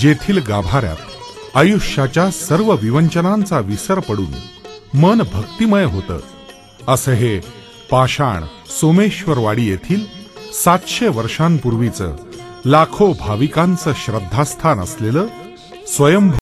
जेथील गाभाऱ्यात आयुष्याच्या सर्व विवंचनांचा विसर पडून मन भक्तिमय होतं, असे हे पाषाण सोमेश्वरवाडी येथील 700 वर्षांपूर्वीचं लाखो भाविकांचं श्रद्धास्थान असलेलं स्वयंभू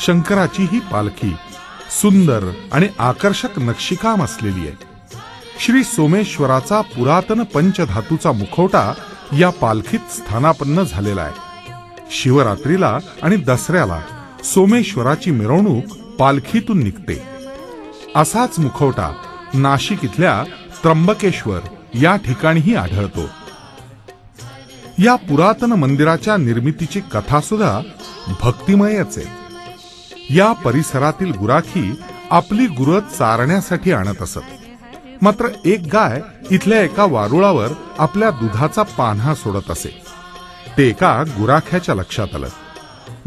शंकराची ही पालखी सुंदर आणि आकर्षक नक्षीकाम असलेली आहे। श्री सोमेश्वराचा पुरातन पंचधातूचा मुखवटा या पालखीत स्थानापन्न झालेला आहे। शिवरात्रीला आणि दसऱ्याला सोमेश्वराची मिरवणूक पालखीतून निघते। असाच मुखवटा नाशिक इथल्या त्रंबकेश्वर या ठिकाणीही आढळतो। या पुरातन मंदिराच्या निर्मितीची कथा सुद्धा भक्तिमयच आहे। या परिसरातील गुराखी आपली गुरं चारण्यासाठी आणत असत, मात्र एक गाय इथल्या एका वारुळावर आपल्या दुधाचा पान्हा सोडत असे। ते एका गुराख्याच्या लक्षात आलं।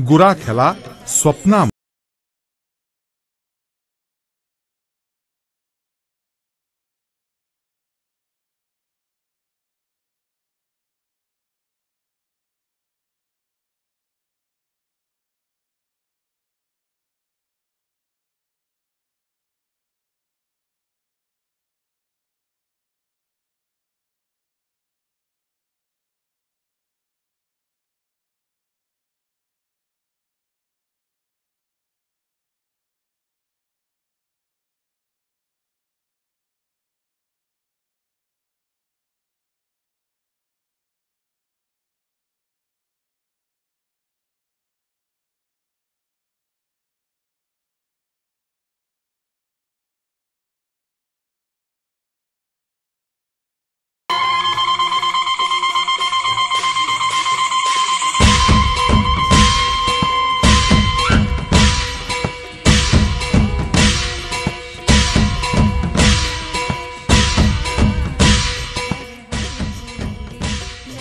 गुराख्याला स्वप्ना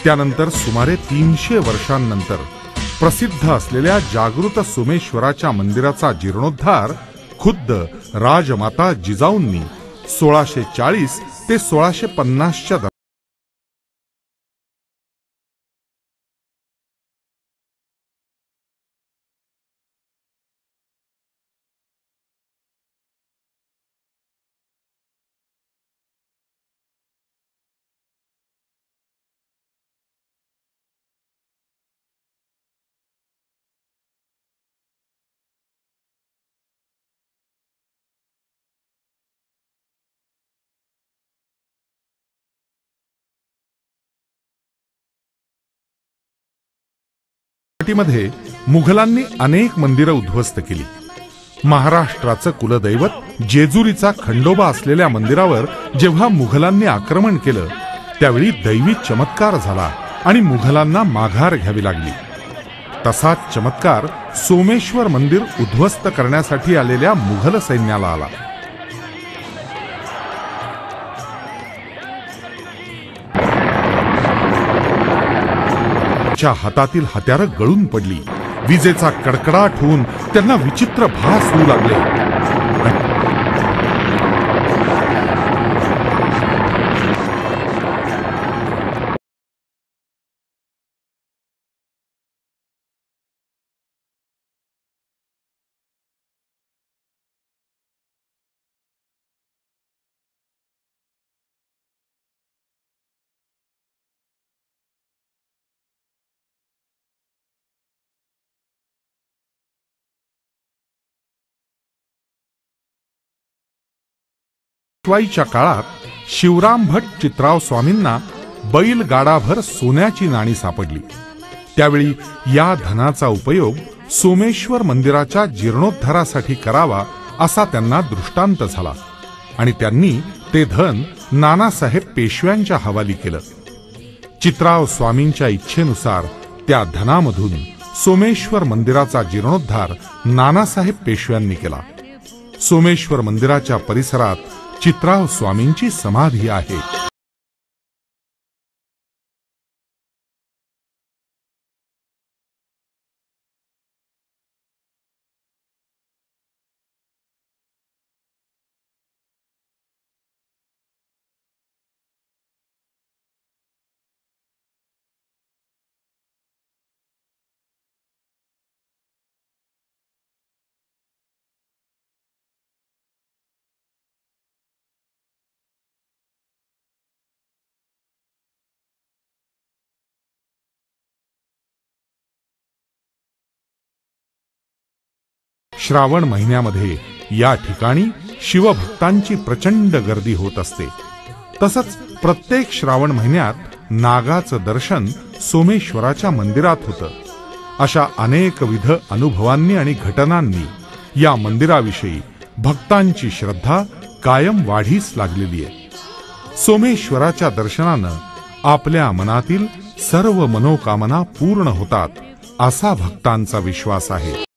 त्यानंतर सुमारे 300 वर्षांनंतर प्रसिद्ध असलेल्या जागृत सोमेश्वराच्या मंदिराचा जीर्णोद्धार खुद्द राजमाता जिजाऊंनी 1640 ते 1650 च्या अमरावतीमध्ये मुघलांनी अनेक मंदिरं उद्ध्वस्त केली। महाराष्ट्राचं कुलदैवत जेजुरीचा खंडोबा असलेल्या मंदिरावर जेव्हा मुघलांनी आक्रमण केलं त्यावेळी दैवी चमत्कार झाला आणि मुघलांना माघार घ्यावी लागली। तसाच चमत्कार सोमेश्वर मंदिर उद्ध्वस्त करण्यासाठी आलेल्या मुघल सैन्याला आला। च्या हातातील हत्यारं गळून पडली। विजेचा कडकडाट होऊन त्यांना विचित्र भास होऊ लागले। शिवाईच्या काळात शिवराम भट्ट चित्राव स्वामींना बैलगाडाभर सोन्याची नाणी सापडली। त्यावेळी या धनाचा उपयोग सोमेश्वर मंदिराच्या जीर्णोद्धारासाठी करावा असा त्यांना दृष्टांत झाला आणि त्यांनी ते धन नानासाहेब पेशव्यांच्या हवाली केलं। चित्राव स्वामींच्या इच्छेनुसार त्या धनामधून सोमेश्वर मंदिराचा जीर्णोद्धार नानासाहेब पेशव्यांनी केला। सोमेश्वर मंदिराच्या परिसरात चित्राव स्वामींची समाधी आहे। श्रावण महिन्यामध्ये या ठिकाणी शिवभक्तांची प्रचंड गर्दी होत असते। तसंच प्रत्येक श्रावण महिन्यात नागाचं दर्शन सोमेश्वराच्या मंदिरात होतं। अशा अनेकविध अनुभवांनी आणि घटनांनी या मंदिराविषयी भक्तांची श्रद्धा कायम वाढीस लागलेली आहे। सोमेश्वराच्या दर्शनानं आपल्या मनातील सर्व मनोकामना पूर्ण होतात असा भक्तांचा विश्वास आहे।